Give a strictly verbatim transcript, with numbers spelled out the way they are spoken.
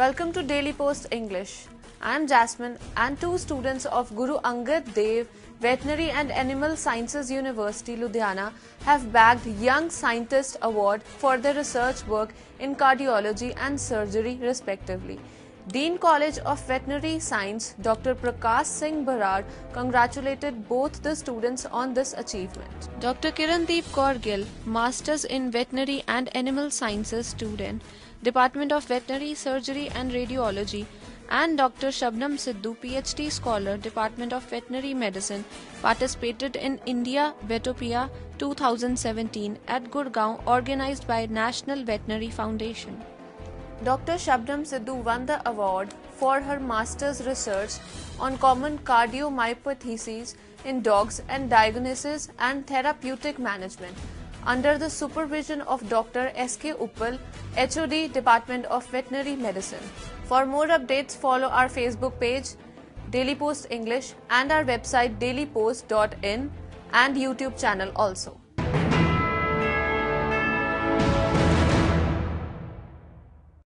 Welcome to Daily Post English. I am Jasmine and two students of Guru Angad Dev Veterinary and Animal Sciences University, Ludhiana have bagged Young Scientist Award for their research work in cardiology and surgery respectively. Dean College of Veterinary Science, Doctor Parkash Singh Brar, congratulated both the students on this achievement. Doctor Kirandeep Kaur Gill, Masters in Veterinary and Animal Sciences student, Department of Veterinary Surgery and Radiology, and Doctor Shabnam Sidhu, P H D scholar, Department of Veterinary Medicine, participated in India Vetopia twenty seventeen at Gurgaon, organized by National Veterinary Foundation. Doctor Shabnam Sidhu won the award for her master's research on common cardiomyopathies in dogs and diagnosis and therapeutic management under the supervision of Doctor S K Uppal, H O D, Department of Veterinary Medicine. For more updates, follow our Facebook page, Daily Post English, and our website, dailypost dot in, and YouTube channel also.